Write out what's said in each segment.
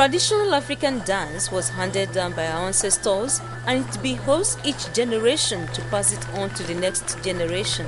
Traditional African dance was handed down by our ancestors, and it behoves each generation to pass it on to the next generation.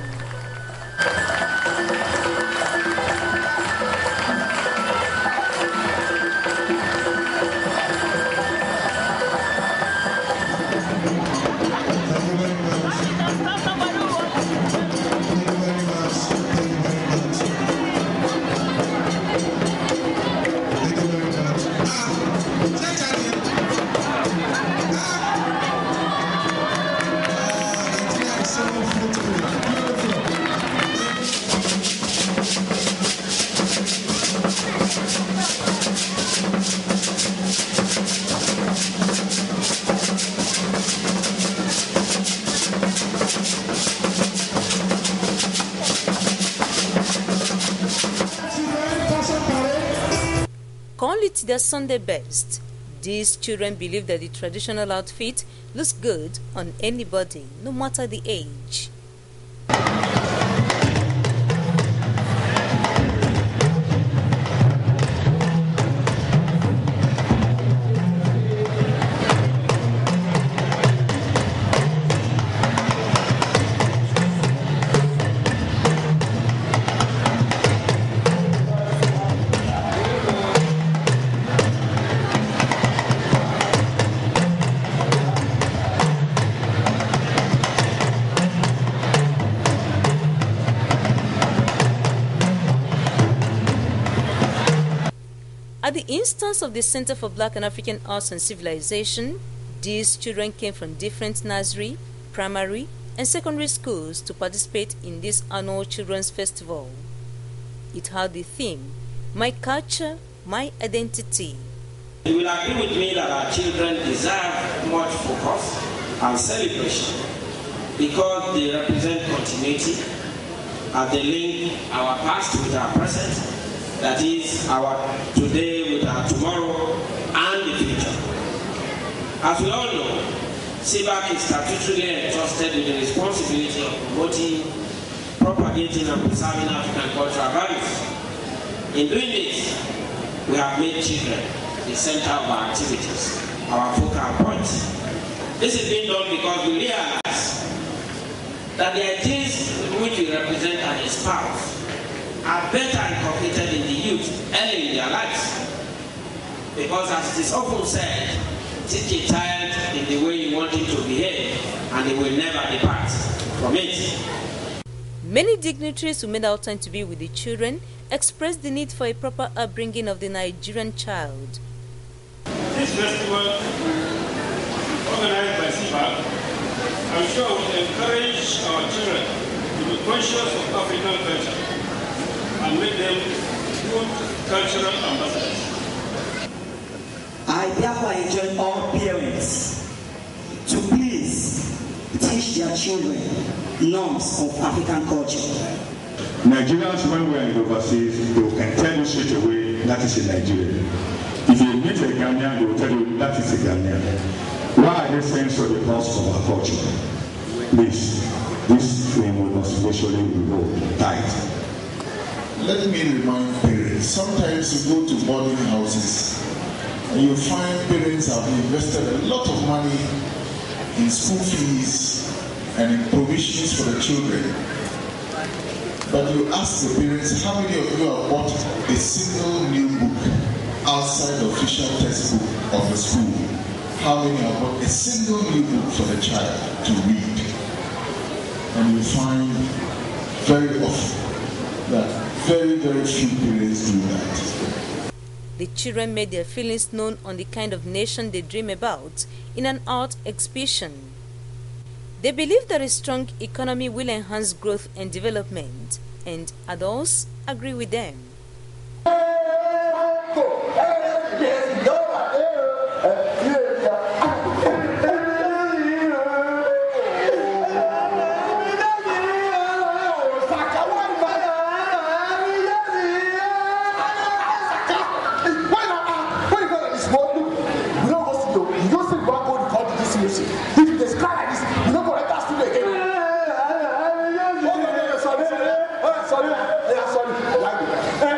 Call it their Sunday best. These children believe that the traditional outfit looks good on anybody, no matter the age. At the instance of the Center for Black and African Arts and Civilization, these children came from different nursery, primary, and secondary schools to participate in this annual children's festival. It had the theme, My Culture, My Identity. You will agree with me that our children deserve much focus and celebration because they represent continuity and they link our past with our present. That is our today with our tomorrow and the future. As we all know, CBAC is statutorily entrusted with the responsibility of promoting, propagating, and preserving African cultural values. In doing this, we have made children the center of our activities, our focal points. This is being done because we realize that the ideas which we represent and espouse are better inculcated in the youth early in their lives. Because as it is often said, teach a child in the way you want him to behave and he will never depart from it. Many dignitaries who made out time to be with the children expressed the need for a proper upbringing of the Nigerian child. This festival, organized by CIPA, I'm sure will encourage our children to be conscious of African culture and make them good cultural ambassadors. I therefore enjoin all parents to please teach their children norms of African culture. Nigerians, when we are overseas, they can tell you straight away that is a Nigerian. If you meet a Ghanaian, they will tell you that is a Ghanaian. Why are they saying so? The cost of our culture. Please, this thing we must make sure we go tight. Let me remind parents, sometimes you go to boarding houses and you find parents have invested a lot of money in school fees and in provisions for the children. But you ask the parents, how many of you have bought a single new book outside the official textbook of the school? How many have bought a single new book for the child to read? And you find very often that very, very few parents do that. The children made their feelings known on the kind of nation they dream about in an art exhibition. They believe that a strong economy will enhance growth and development, and adults agree with them. Sorry, yeah, sorry.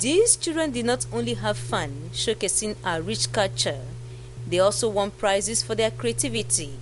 These children did not only have fun showcasing our rich culture, they also won prizes for their creativity.